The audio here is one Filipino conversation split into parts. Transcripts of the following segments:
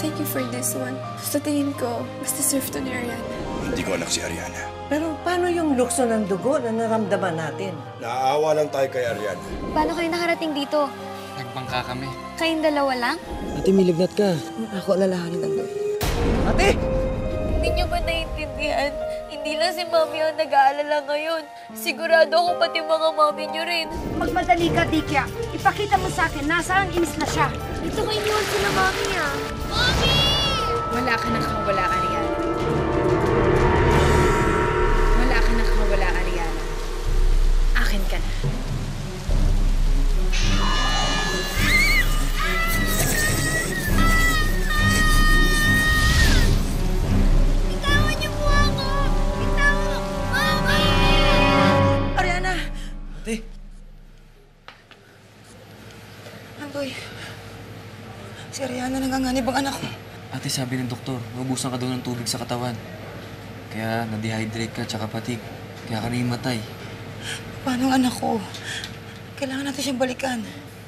Thank you for this one. Sa tingin ko, mas deserve to ni Aryana. Hindi ko anak si Aryana. Pero paano yung lukso ng dugo na naramdaman natin? Naaawa lang tayo kay Aryana. Paano kayo nakarating dito? Nagbangka kami. Kayong dalawa lang? Ate, may lagnat ka. Ako alalahanin ang doon. Ate! Hindi niyo ba naiintindihan? Hindi lang si Mami ang nag-aalala ngayon. Sigurado ako pati mga Mami niyo rin. Magmadali ka, Dikya. Ipakita mo sa akin, nasaan inis na siya. Ito kayo yun sila, Mami, ah. Mami! Wala ka nang kawala, Aryana. Wala ka nang kawala, Aryana. Akin ka na. Bitawan niyo po ako! Bitawan! Mami! Aryana! Ate! Andoy, si Aryana nanganganib ang anak ko. Ate, sabi ng doktor, naubusan ka daw ng tubig sa katawan. Kaya na-dehydrate ka, tsaka patig. Kaya ka nahimatay. Paano ang anak ko? Kailangan natin siyang balikan.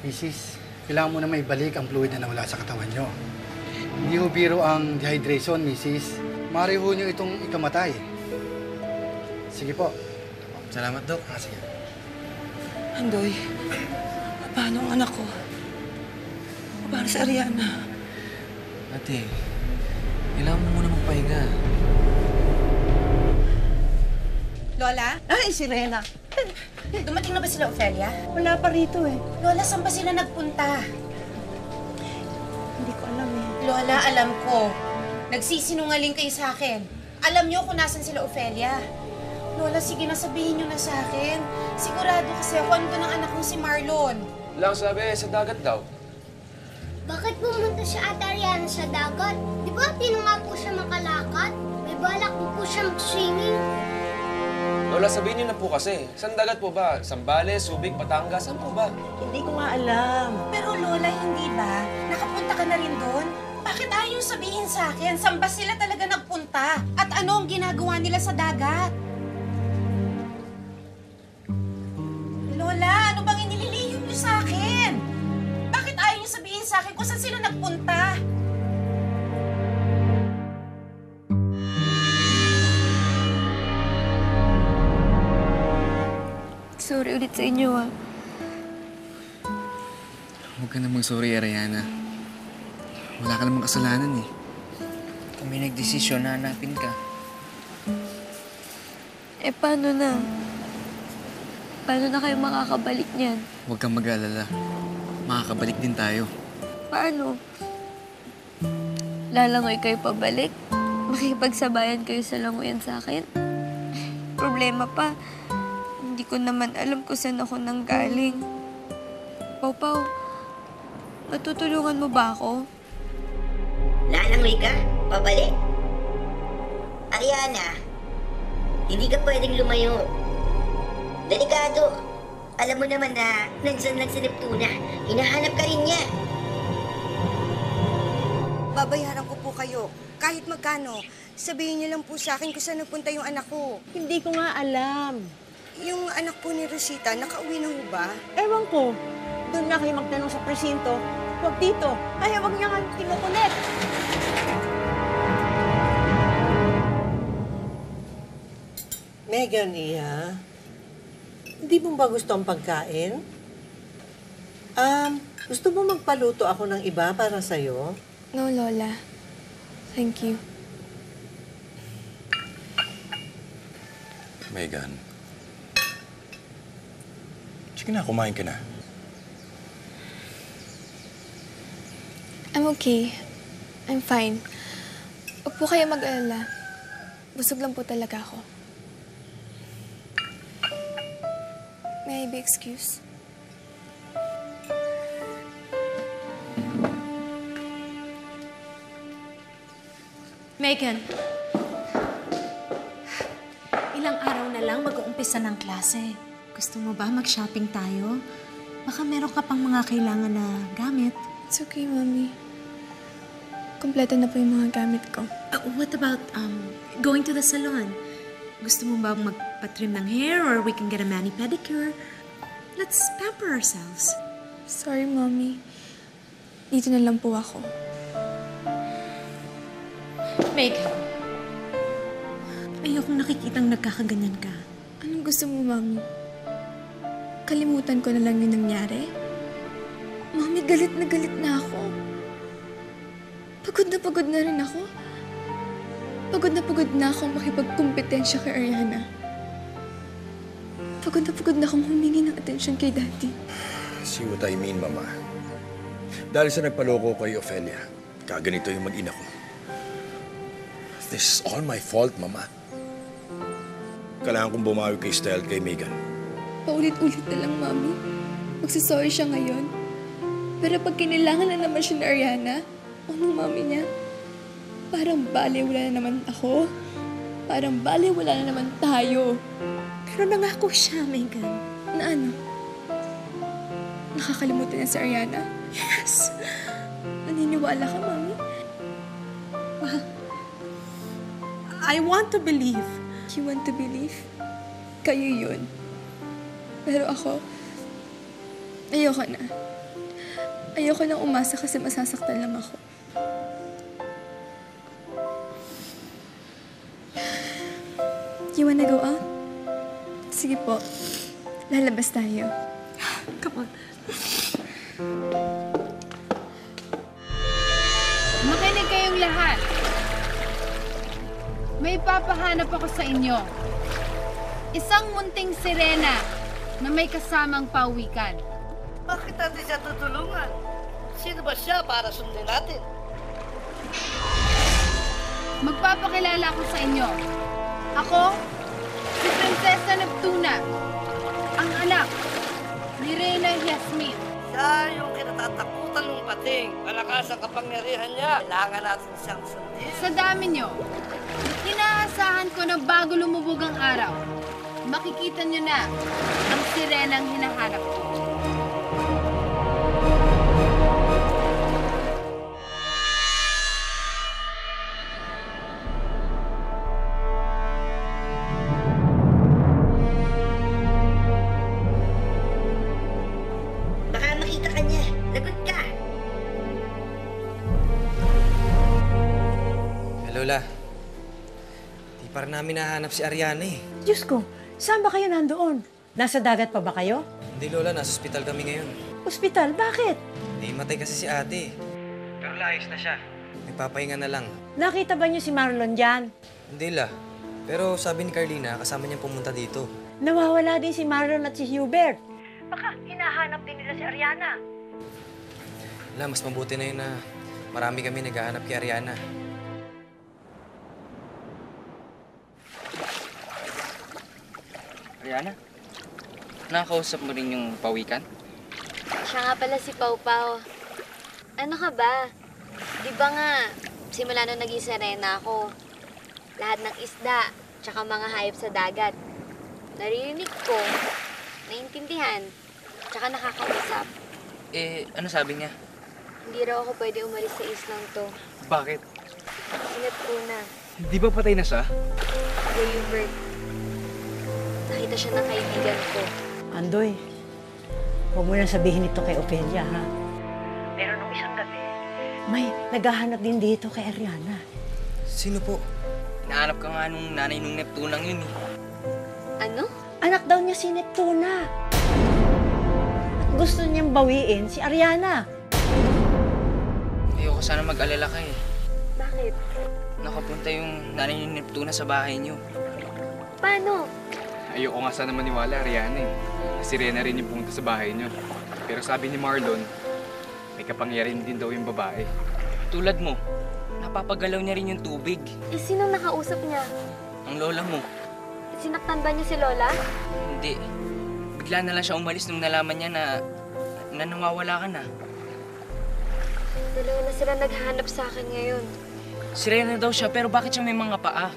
Mrs., kailangan mo na maibalik ang fluid na nawala sa katawan niyo. Hindi ho biro ang dehydration, Mrs. Maaari ho niyo itong ikamatay. Sige po. Salamat, Dok. Ah, sige. Andoy, paano ang anak ko? Para sa Aryana. Ate, kailangan mo muna magpahinga. Lola? Ay, si Reina. Dumating na ba sila, Ofelia? Wala pa rito eh. Lola, saan ba sila nagpunta? Hindi ko alam eh. Lola, alam ko. Nagsisinungaling kayo sa akin. Alam niyo kung nasan sila, Ofelia. Lola, sige na, sabihin niyo na sa akin. Sigurado kasi ako ano ng anak mo si Marlon. Wala akong sabi, sa dagat daw. Bakit pumunta siya at Aryana sa dagat? Di ba tinunga po siya makalakad? May balak po siya mag-swimming. Lola, sabihin niyo na po kasi. Saan dagat po ba? Sambales, Subic, Batangas? Saan po ba? Hindi ko nga alam. Pero Lola, hindi ba? Nakapunta ka na rin doon? Bakit ayaw sabihin sa akin? Saan ba sila talaga nagpunta? At ano ang ginagawa nila sa dagat? Lola, ano bang inililihim niyo sa akin? Sabihin sa akin kung saan sila nagpunta. Sorry ulit sa inyo, ah. Huwag ka namang sorry, Aryana. Wala ka namang kasalanan, eh. Kami nagdesisyon na hanapin ka. Eh, paano na? Paano na kayo makakabalik niyan? Huwag kang mag-alala. Makakabalik din tayo. Paano? Lalangoy kayo pabalik? Makikipagsabayan kayo sa langoyan sa akin? Problema pa, hindi ko naman alam kung saan ako nanggaling. Pao-Pao, matutulungan mo ba ako? Lalangoy ka? Pabalik? Aryana, hindi ka pwedeng lumayo. Delikado. Alam mo naman na nandyan lang si Neptuna. Hinahanap ka rin niya. Babayaran ko po kayo. Kahit magkano, sabihin niyo lang po sa akin kung saan nagpunta yung anak ko. Hindi ko nga alam. Yung anak po ni Rosita, nakauwi na ho ba? Ewan ko. Doon na kayo magtanong sa presinto. Huwag dito. Kaya huwag niya nga kinukulit. Megan, iya. Hindi mo ba gusto ang pagkain? Gusto mo magpaluto ako ng iba para sa'yo? No, Lola. Thank you. Megan. Sige na, kumain ka na. I'm okay. I'm fine. Huwag po kayo mag-alala. Busog lang po talaga ako. May I be excused? Megan! Ilang araw na lang mag-uumpisa ng klase. Gusto mo ba mag-shopping tayo? Baka meron ka pang mga kailangan na gamit. It's okay, Mommy. Kompleto na po yung mga gamit ko. What about going to the salon? Gusto mo ba magpa-trim ng hair or we can get a mani-pedicure? Let's pamper ourselves. Sorry, Mommy. Dito na lang po ako. Megan. Ayokong nakikitang nagkakaganyan ka. Anong gusto mo, Mommy? Kalimutan ko na lang yung nangyari? Mommy, galit na ako. Pagod na rin ako. Pagod na akong makipagkumpetensya kay Aryana. Pagod na akong humingi ng atensyon kay Daddy. See what I mean, Mama. Dahil sa nagpaloko kay Ophelia, kaganito yung mag-ina ko. This is all my fault, Mama. Kailangan kong bumawi kay Stella kay Megan. Paulit-ulit na lang, Mami. Magsasorry siya ngayon. Pero pag kinilangan na naman siya ni Aryana, ano, Mami niya? Parang baliwala na naman ako. Parang baliwala na naman tayo. Pero nangako siya, Megan. Na ano? Nakakalimutan niya si Aryana? Yes! Naniniwala ka, Mami? Wow. I want to believe. You want to believe? Kayo yun. Pero ako, ayoko na. Ayoko nang umasa kasi masasaktan lang ako. You wanna go out? Sige po. Lalabas tayo. Come on. Makinig kayong lahat. May papahanap ako sa inyo. Isang munting sirena na may kasamang pawikan. Bakit natin siya tutulungan? Sino ba siya para sundin natin? Magpapakilala ako sa inyo. Ako, si Princesa Neptuna, ang anak ni Reina Jasmine. Siya yung kinatatakutan ng pating. Malakas ang kapangyarihan niya. Kailangan natin siyang sundin. Sa dami niyo, inaasahan ko na bago lumubog ang araw, makikita niyo na ang sirenang hinahanap ko. Parang namin nahanap si Aryana eh. Diyos ko, saan ba kayo nandoon? Nasa dagat pa ba kayo? Hindi, Lola. Nasa ospital kami ngayon. Ospital? Bakit? Hindi, matay kasi si ate. Pero layos na siya. Nagpapahinga na lang. Nakita ba niyo si Marlon dyan? Hindi, La. Pero sabi ni Carlina, kasama niyang pumunta dito. Nawawala din si Marlon at si Hubert. Baka hinahanap din nila si Aryana. La, mas mabuti na yun na marami kami naghahanap kay Aryana. Aryana, nakakausap mo rin yung pawikan? Siya nga pala si Pao-Pao. Ano ka ba? Di ba nga, simula nung naging serena ako, lahat ng isda, tsaka mga hayop sa dagat, naririnig ko, naintindihan, tsaka nakakausap. Eh, ano sabi niya? Hindi raw ako pwede umalis sa islang to. Bakit? Ingat ko na. Di ba patay na siya? Wayward. Nakita siya ng kaibigan ko. Andoy, huwag mo nang sabihin ito kay Ophelia, ha? Pero nung isang gabi, may naghahanap din dito kay Aryana. Sino po? Nahanap ka nga nung nanay nung Neptunang yun, eh. Ano? Anak daw niya si Neptuna. At gusto niyang bawiin si Aryana. Ayoko sana mag-alala ka, eh. Bakit? Nakapunta yung nanay ni Neptuna sa bahay niyo. Paano? Ayoko nga sana maniwala, Aryana eh. Si Rena rin yung pumunta sa bahay niyo. Pero sabi ni Marlon, may kapangyarihan din daw yung babae. Tulad mo, napapagalaw niya rin yung tubig. Eh, sinong nakausap niya? Ang lola mo. Sinaktan ba niya si Lola? Hindi. Bigla na lang siya umalis nung nalaman niya na nawawala ka na. Dalawa na sila naghahanap sa akin ngayon. Si Rena daw siya, pero bakit siya may mga paa?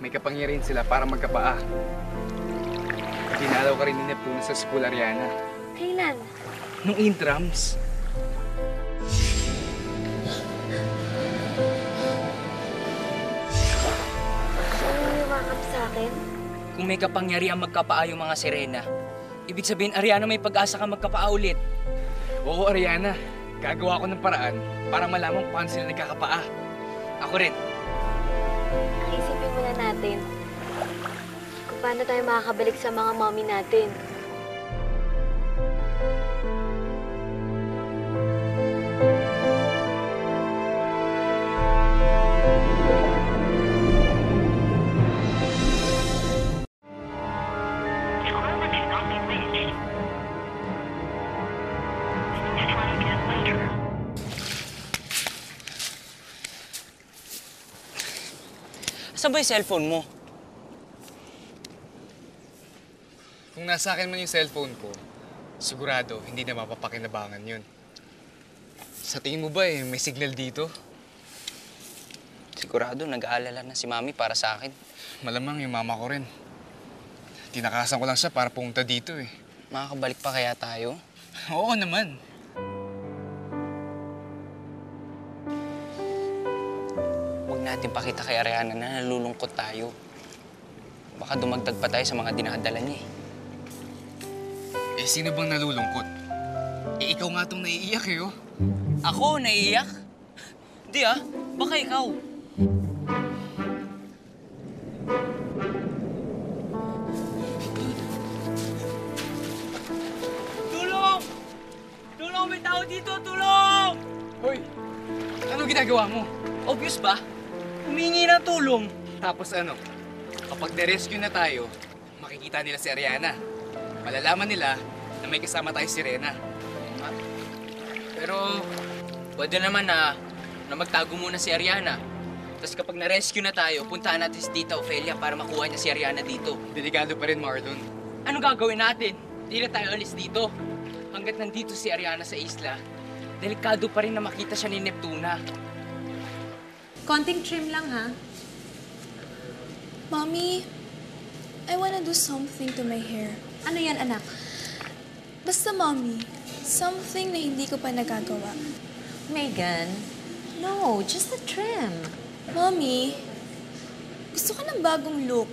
May kapangyarihan sila para magkapaa. Dinalaw ka rin ni Neptuna sa school, Aryana. Kailan? Nung intrams. Sino yung mga nagpapanggap sa akin? Kung may kapangyarihan magkapaa yung mga sirena, ibig sabihin, Aryana, may pag-asa ka magkapaa ulit. Oo, Aryana. Gagawa ko ng paraan para malamang paano sila nagkakapaa. Ako rin. Isipin muna natin kung paano tayo makakabalik sa mga mommy natin. Saan ba yung cellphone mo? Kung nasa akin man yung cellphone ko, sigurado hindi na mapapakinabangan yun. Sa tingin mo ba eh, may signal dito? Sigurado nag-aalala na si Mami para sa akin. Malamang yung mama ko rin. Tinakasan ko lang siya para pumunta dito eh. Makakabalik pa kaya tayo? Oo naman. Natin pakita kay Aryana na nalulungkot tayo. Baka dumagdag pa tayo sa mga dinadala niya eh. Eh, sino bang nalulungkot? Eh, ikaw nga itong naiiyak eh, oh. Ako? Naiiyak? Di ah, baka ikaw. Tulong! Tulong! May tao dito! Tulong! Hoy! Ano ginagawa mo? Obvious ba? Humingi ng tulong. Tapos ano, kapag na-rescue na tayo, makikita nila si Aryana. Malalaman nila na may kasama tayo si Rena. Pero pwede naman na magtago muna si Aryana. Tapos kapag na-rescue na tayo, puntaan natin si Tita Ofelia para makuha niya si Aryana dito. Delikado pa rin, Marlon. Ano gagawin natin? Hindi na tayo alis dito. Hanggat nandito si Aryana sa isla, delikado pa rin na makita siya ni Neptuna. Konting trim lang, ha? Mommy, I wanna do something to my hair. Ano yan, anak? Basta, Mommy, something na hindi ko pa nagagawa. Megan, no, just a trim. Mommy, gusto ko ng bagong look.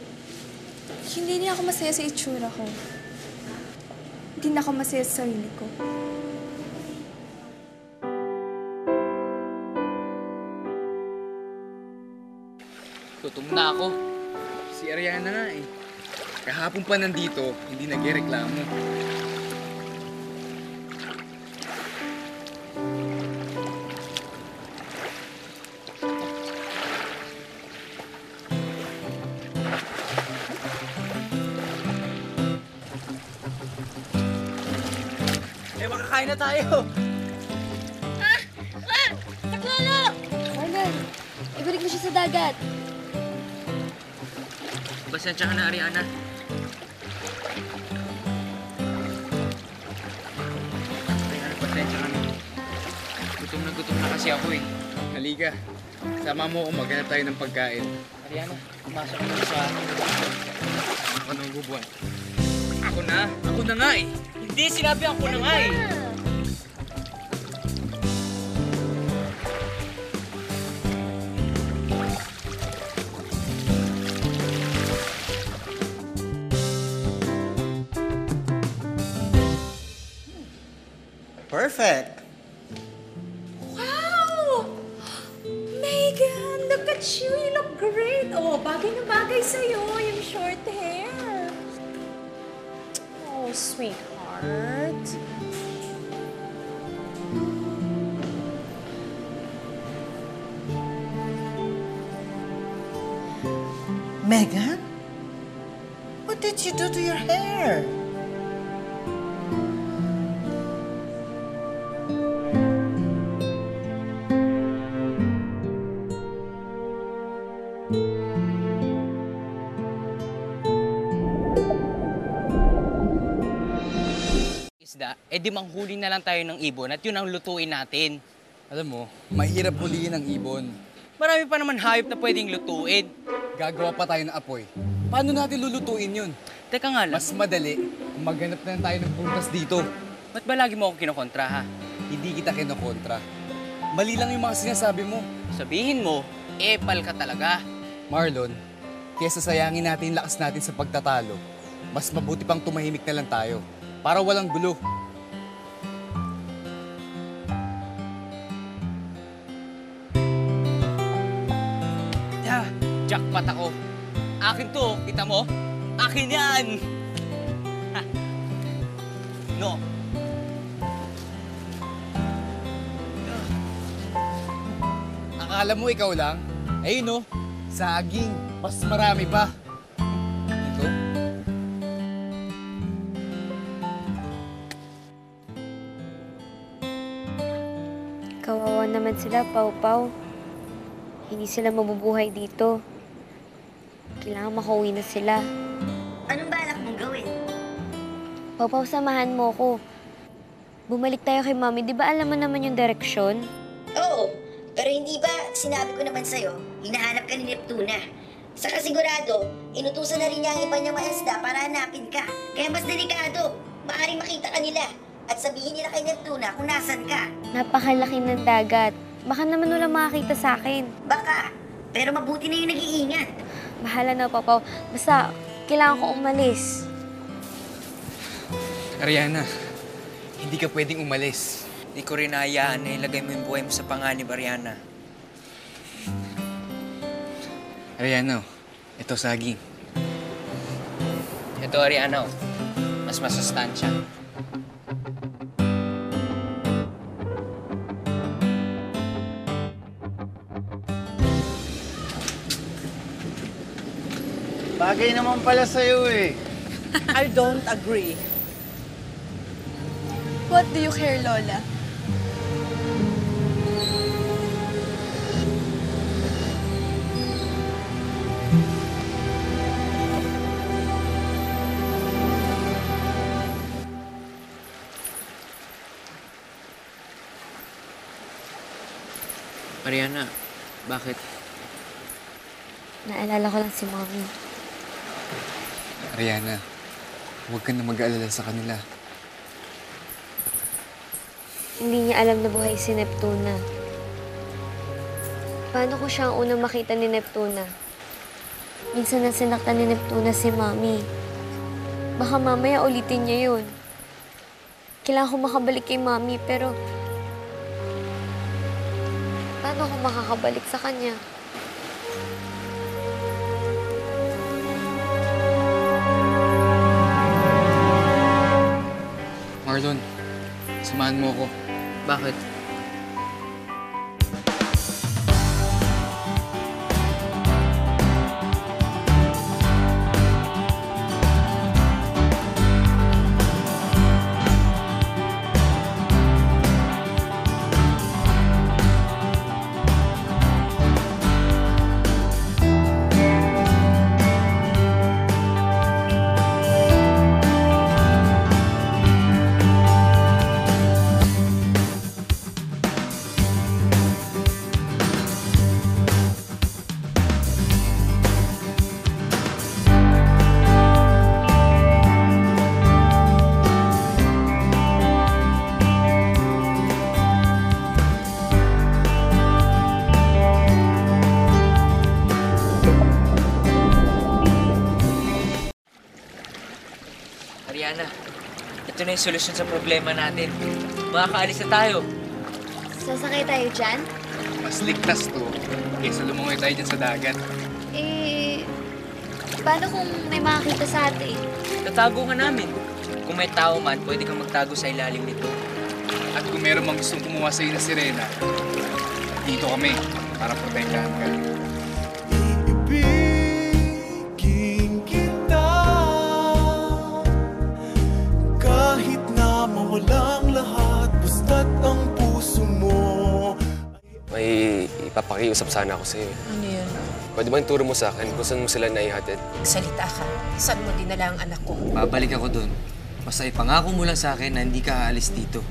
Hindi niya ako masaya sa itsura ko. Hindi na ako masaya sa sarili ko. Gutom na ako. Si Aryana nga eh. Kahapon pa nandito, hindi nagreklamo. Eh, makakain na tayo! Ah! Ah! Taklolo! Warner, ibalik mo siya sa dagat. Pasensya ka na, Aryana. Aryana, pasensya ka na. Gutom na kasi ako eh. Halika, sama mo kung maghanap tayo ng pagkain. Aryana, pumasok ka na sa akin. Ako na gubuan. Ako na? Ako na nga eh. Hindi, sinabi ako na nga eh. Perfect. Wow! Megan, look at you. You look great. Oh, bagay na bagay sa'yo yung short hair. Oh, sweetheart. Megan, what did you do to your hair? Eh di manghuli na lang tayo ng ibon at yun ang lutuin natin. Alam mo, mahirap huliin ang ibon. Marami pa naman hayop na pwedeng lutuin. Gagawa pa tayo ng apoy. Paano natin lulutuin yun? Teka nga lang. Mas madali, maghanap na lang tayo ng prutas dito. Ba't ba lagi mo ako kinokontra, ha? Hindi kita kinokontra. Mali lang yung mga sinasabi mo. Sabihin mo, epal ka talaga. Marlon, Kaya sasayangin natin yung lakas natin sa pagtatalo. Mas mabuti pang tumahimik na lang tayo. Para walang gulo. Jackpot ako. Akin to, kita mo? Akin yan! No. Akala mo ikaw lang? Eh no, saging. Mas marami pa. Ito. Kawawa naman sila, Pao-Pao. Hindi sila mabubuhay dito. Kailangan makauwi na sila. Anong balak mong gawin? Pao-Pao, samahan mo ko. Bumalik tayo kay Mami. Di ba alam mo naman yung direksyon? Oo. Pero hindi ba sinabi ko naman sa'yo, hinahanap ka ni Neptuna. Saka sigurado, inutusan na rin niya ang iba niyang maesda para hanapin ka. Kaya mas delikado. Maaaring makita ka nila. At sabihin nila kay Neptuna kung nasan ka. Napakalaki ng dagat. Baka naman walang makakita sa'kin. Baka. Pero mabuti na yung nag-iingat. Bahala na, Pao-Pao. Basta, kailangan ko umalis. Aryana, hindi ka pwedeng umalis. Hindi ko rin nahayaan na ilagay mo yung buhay mo sa panganib, Aryana. Aryana, ito saging. Ito, Aryana, mas masustansya. Bagay naman pala sa'yo eh. I don't agree. What do you care, Lola? Aryana, bakit? Naalala ko lang si Mommy. Aryana, huwag ka na mag-aalala sa kanila. Hindi niya alam na buhay si Neptuna. Paano ko siya ang unang makita ni Neptuna? Minsan na sinaktan ni Neptuna si Mommy. Baka mamaya ulitin niya yun. Kailangan ko makabalik kay Mommy, pero... paano ako makakabalik sa kanya? Marlon, samahan mo ako. Bakit? Aryana, ito na yung solusyon sa problema natin. Makakaalis na tayo. Sasakay tayo dyan? Mas ligtas to kaysa lumungoy tayo dyan sa dagat. Eh, paano kung may makakita sa atin? Tatago ka namin. Kung may tao man, pwede kang magtago sa ilalim nito. At kung meron mang gustong kumuha sa'yo na sirena, dito kami para protektahan ka. May ipapakiusap sana ako sa'yo. Ano yun? Pwede ba ituro mo sa'kin kung saan mo sila naihatid? Salita ka. Saan mo dinala ang anak ko? Babalik ako dun. Basta ipangako mo lang sa'kin na hindi ka aalis dito.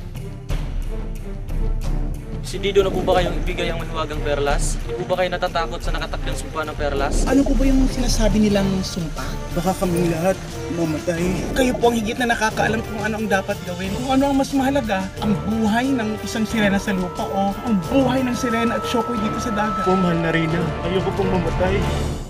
Si Dido na po ba kayong ibigay ang mahiwagang perlas? Hindi po ba kayo natatakot sa nakatakdang sumpa ng perlas? Ano po ba yung sinasabi nilang sumpa? Baka kaming lahat mamatay. Kayo po ang higit na nakakaalam kung ano ang dapat gawin. Kung ano ang mas mahalaga, ang buhay ng isang sirena sa lupa o ang buhay ng sirena at siyokoy dito sa dagat. Po, mahal na Reina. Ayoko pong mamatay.